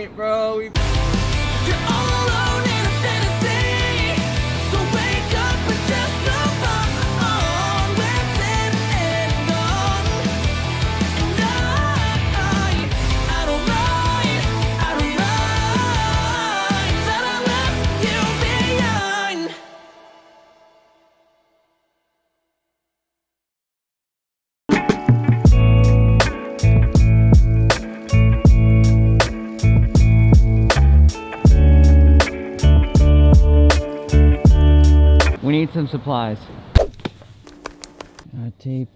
it, bro. You're all alone in a fantasy. So wake up and just move on. We're dead and gone. And I don't mind, I don't mind that I left you behind. We need some supplies.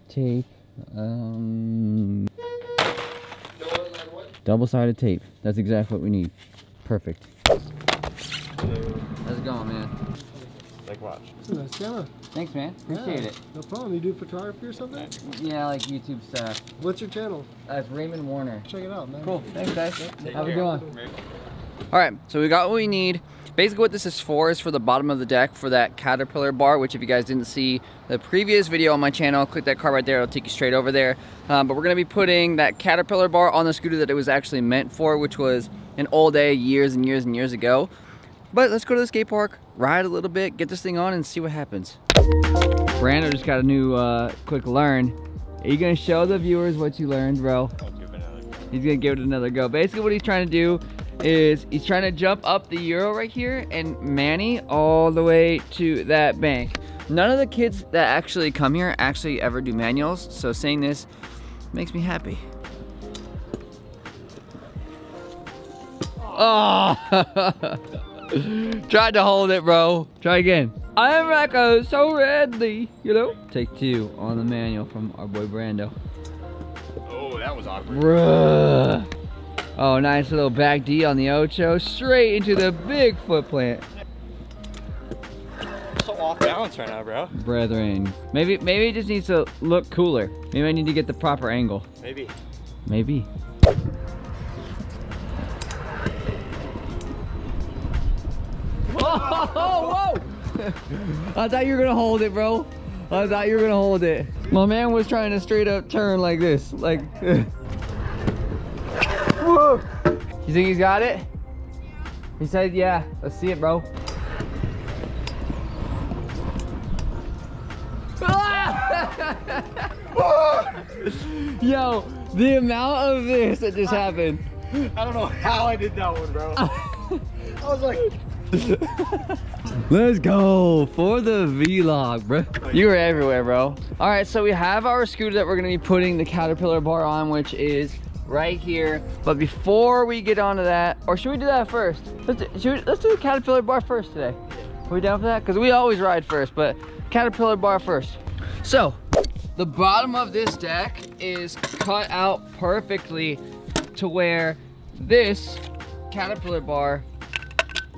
Tape. Double-sided tape. That's exactly what we need. Perfect. How's it going, man? Like watch. Nice camera. Thanks, man. Appreciate it. No problem. You do photography or something? Yeah, like YouTube stuff. What's your channel? It's Raymond Warner. Check it out, man. Cool. Thanks, guys. How's it going? All right, so we got what we need. Basically what this is for is for the bottom of the deck for that caterpillar bar, which if you guys didn't see the previous video on my channel, click that card right there, it'll take you straight over there. But we're gonna be putting that caterpillar bar on the scooter that it was actually meant for, which was an old day years and years and years ago. But let's go to the skate park, ride a little bit, get this thing on and see what happens. Brando just got a new quick learn. Are you gonna show the viewers what you learned, bro? I'll give it another go. He's gonna give it another go. Basically what he's trying to do is he's trying to jump up the euro right here and Manny all the way to that bank. None of the kids that actually come here actually ever do manuals, so saying this makes me happy. Oh! Tried to hold it, bro. Try again. I am Rocco so redly, you know? Take two on the manual from our boy Brando. Oh, that was awkward. Bruh. Oh, nice little back D on the Ocho, straight into the big foot plant. So off balance right now, bro. Brethren, maybe it just needs to look cooler. Maybe I need to get the proper angle. Maybe. Whoa! I thought you were gonna hold it, bro. I thought you were gonna hold it. My man was trying to straight up turn like this, like. Whoa. You think he's got it? Yeah. He said, yeah. Let's see it, bro. Yo, the amount of this that just happened. I don't know how I did that one, bro. I was like. Let's go for the vlog, bro. You were everywhere, bro. All right, so we have our scooter that we're going to be putting the caterpillar bar on, which is right here. But before we get onto that, or should we do that first? Let's do the caterpillar bar first today. Are we down for that? Because we always ride first, but caterpillar bar first. So the bottom of this deck is cut out perfectly to where this caterpillar bar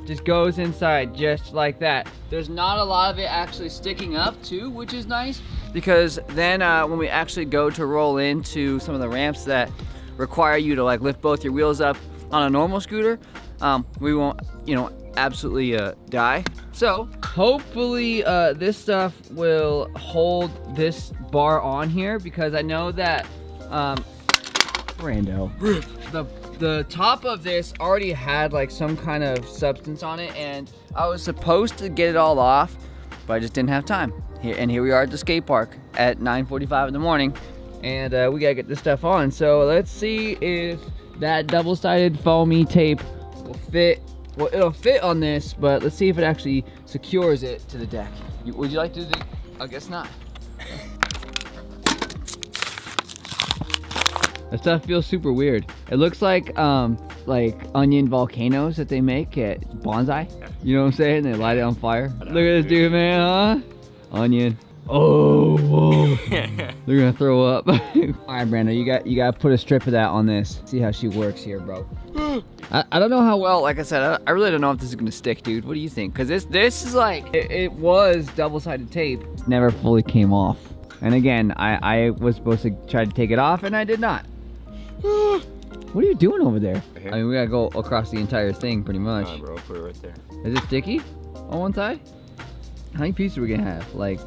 just goes inside just like that. There's not a lot of it actually sticking up too, which is nice, because then when we actually go to roll into some of the ramps that require you to like lift both your wheels up on a normal scooter, we won't, you know, absolutely die. So hopefully this stuff will hold this bar on here, because I know that Brando, the top of this already had like some kind of substance on it, and I was supposed to get it all off, but I just didn't have time. Here we are at the skate park at 9:45 in the morning. And we gotta get this stuff on. So let's see if that double-sided foamy tape will fit. Well, it'll fit on this, but let's see if it actually secures it to the deck. Would you like to do it? I guess not. That stuff feels super weird. It looks like onion volcanoes that they make at Bonsai. You know what I'm saying? They light it on fire. Look at this dude, man, huh? Onion. Oh, whoa. They're gonna throw up. All right, Brando, you gotta put a strip of that on this. See how she works here, bro. I don't know how well, like I said, I really don't know if this is gonna stick, dude. What do you think? Because this is like, it was double-sided tape. Never fully came off. And again, I was supposed to try to take it off and I did not. What are you doing over there? I mean, we gotta go across the entire thing pretty much. All right, bro, put it right there. Is it sticky on one side? How many pieces are we gonna have? Like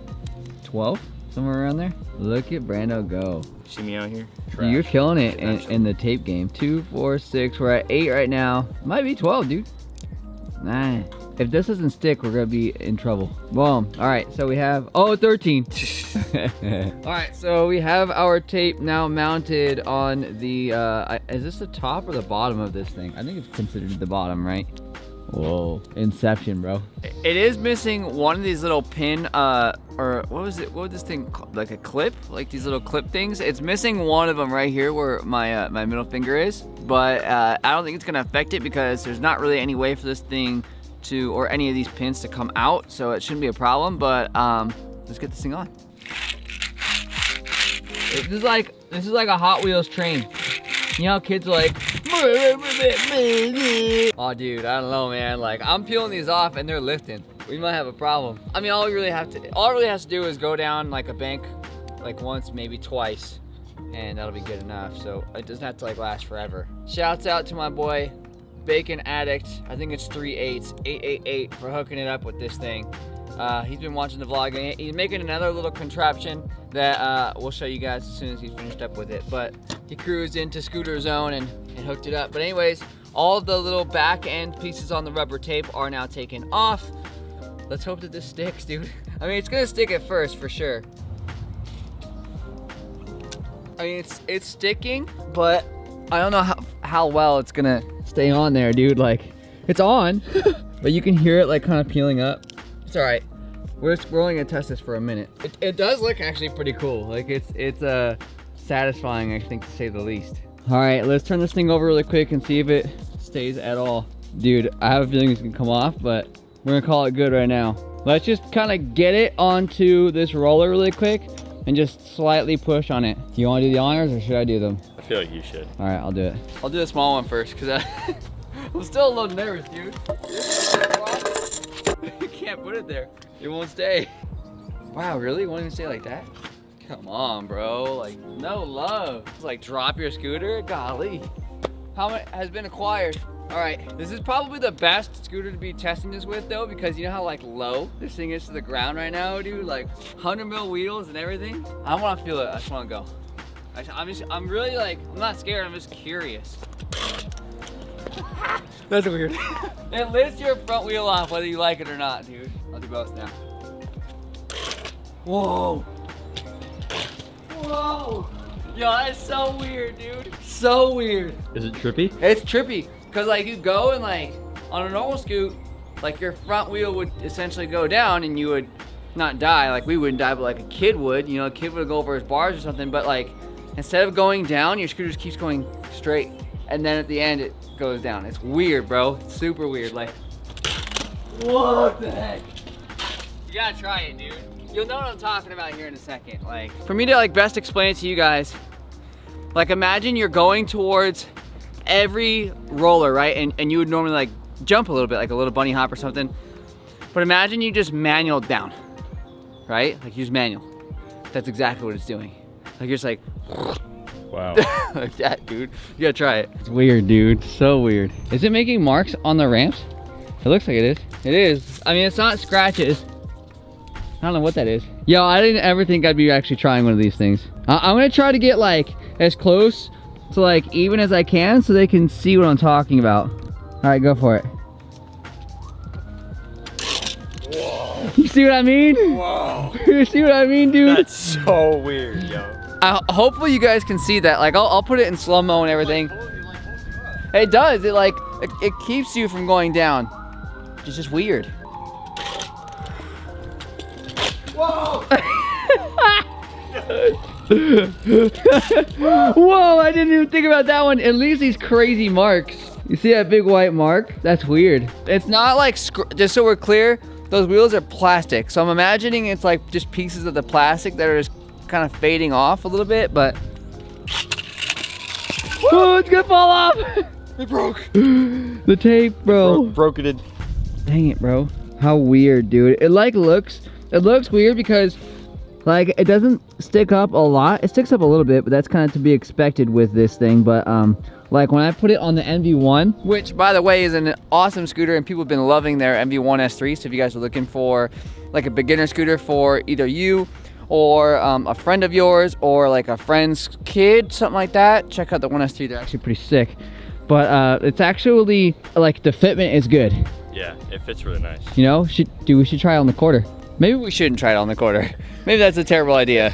12? somewhere around there. Look at Brando go. See me out here? Trash. You're killing it in the tape game. 2, 4, 6. We're at 8 right now. Might be 12, dude. Nah. If this doesn't stick, we're gonna be in trouble. Boom. All right, so we have, oh, 13. All right, so we have our tape now mounted on the, is this the top or the bottom of this thing? I think it's considered the bottom, right? Whoa, inception, bro. It is missing one of these little pin, or what was it? What was this thing called? Like a clip? Like these little clip things? It's missing one of them right here where my my middle finger is, but I don't think it's gonna affect it because there's not really any way for this thing to, or any of these pins to come out, so it shouldn't be a problem, but let's get this thing on. This is like a Hot Wheels train. You know how kids are like, oh dude, I don't know, man. Like, I'm peeling these off and they're lifting. We might have a problem. I mean, all it really has to do is go down like a bank, like once, maybe twice, and that'll be good enough. So it doesn't have to like last forever. Shouts out to my boy, Bacon Addict. I think it's 38888 for hooking it up with this thing. He's been watching the vlog and he's making another little contraption that we'll show you guys as soon as he's finished up with it. But he cruised into Scooter Zone and hooked it up. But anyways, all of the little back end pieces on the rubber tape are now taken off. Let's hope that this sticks, dude. I mean, it's gonna stick at first for sure. I mean, it's sticking, but I don't know how well it's gonna stay on there, dude. Like, it's on, but you can hear it like kind of peeling up. It's all right. We're only gonna test this for a minute. It does look actually pretty cool. Like, it's satisfying, I think, to say the least. All right, let's turn this thing over really quick and see if it stays at all. Dude, I have a feeling it's gonna come off, but we're gonna call it good right now. Let's just kind of get it onto this roller really quick and just slightly push on it. Do you want to do the honors or should I do them? I feel like you should. All right, I'll do it. I'll do the small one first because I'm still a little nervous, dude. Can't put it there. It won't stay. Wow, really? It won't even stay like that? Come on, bro. Like, no love. It's like, drop your scooter? Golly. How much has been acquired? All right, this is probably the best scooter to be testing this with though, because you know how like low this thing is to the ground right now, dude? Like 100 mil wheels and everything. I wanna feel it, I just wanna go. I'm really like, I'm not scared, I'm just curious. That's weird. It lifts your front wheel off whether you like it or not, dude. I'll do both now. Whoa. Whoa. Yo, that's so weird, dude. So weird. Is it trippy? It's trippy. Cause like you go and like, on a normal scoot, like your front wheel would essentially go down and you would not die. Like we wouldn't die, but like a kid would. You know, a kid would go over his bars or something, but like, instead of going down, your scooter just keeps going straight. And then at the end, it goes down. It's weird, bro. It's super weird. Like, what the heck? You gotta try it, dude. You'll know what I'm talking about here in a second. Like, for me to like best explain it to you guys, like imagine you're going towards every roller, right? And you would normally like jump a little bit, like a little bunny hop or something. But imagine you just manual down, right? Like you just manual. That's exactly what it's doing. Like you're just like, wow. Like that, dude. You gotta try it. It's weird, dude. So weird. Is it making marks on the ramps? It looks like it is. It is. I mean, it's not scratches. I don't know what that is. Yo, I didn't ever think I'd be actually trying one of these things. I'm gonna try to get like as close to like even as I can so they can see what I'm talking about. All right, go for it. Whoa. You see what I mean? Whoa. You see what I mean, dude? That's so weird, yo. Hopefully you guys can see that. Like, I'll put it in slow-mo and everything. It does. It like, it keeps you from going down. It's just weird. Whoa! Whoa, I didn't even think about that one. It leaves these crazy marks. You see that big white mark? That's weird. It's not like, just so we're clear, those wheels are plastic. So I'm imagining it's like just pieces of the plastic that are just kind of fading off a little bit, but oh, it's gonna fall off. It broke the tape, bro. Broke it. Dang it, bro. How weird, dude. It like looks weird because like it doesn't stick up a lot. It sticks up a little bit, but that's kind of to be expected with this thing. But like when I put it on the MV1, which by the way is an awesome scooter and people have been loving their MV1 S3. So if you guys are looking for like a beginner scooter for either you or a friend of yours or like a friend's kid, something like that, check out the 1S3. They're actually pretty sick. But it's actually, like, the fitment is good. Yeah, it fits really nice. You know, dude, we should try it on the quarter. Maybe we shouldn't try it on the quarter. Maybe that's a terrible idea.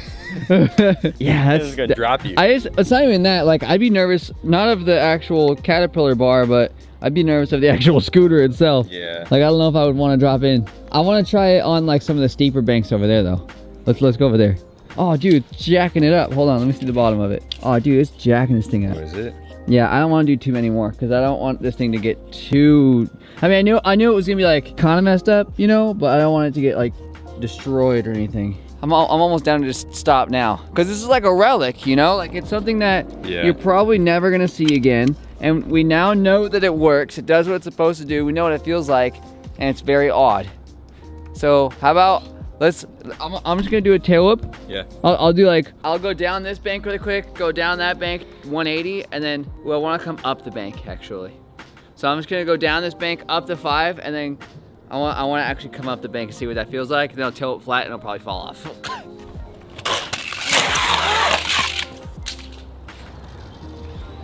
Yeah, that's gonna drop you. It's not even that. Like, I'd be nervous, not of the actual Caterpillar bar, but I'd be nervous of the actual scooter itself. Yeah. Like, I don't know if I would want to drop in. I want to try it on like some of the steeper banks over there though. Let's go over there. Oh, dude, it's jacking it up. Hold on, let me see the bottom of it. Oh, dude, it's jacking this thing up. What is it? Yeah, I don't want to do too many more because I don't want this thing to get too. I mean, I knew it was gonna be like kind of messed up, you know, but I don't want it to get like destroyed or anything. I'm almost down to just stop now because this is like a relic, you know, like it's something that you're probably never gonna see again, and we now know that it works. It does what it's supposed to do. We know what it feels like, and it's very odd. So how about I'm just gonna do a tail whip. Yeah, I'll go down this bank really quick, go down that bank 180, and then I want to come up the bank actually. So I'm just gonna go down this bank up the 5, and then I want to actually come up the bank and see what that feels like, and then I'll tilt it flat and it'll probably fall off.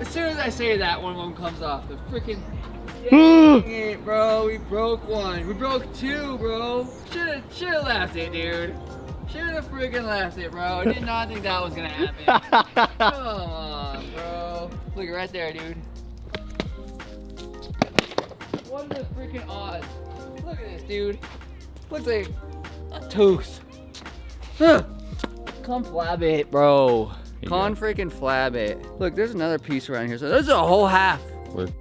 As soon as I say that, one of them comes off. The freaking dang it, bro. We broke one. We broke two, bro. Should have left it, dude. Should have freaking left it, bro. I did not think that was gonna happen. Come on, bro. Look right there, dude. What are the freaking odds? Look at this, dude. Looks like a tooth. Huh. Come flab it, bro. Come freaking flab it. Look, there's another piece around here. So there's a whole half. What?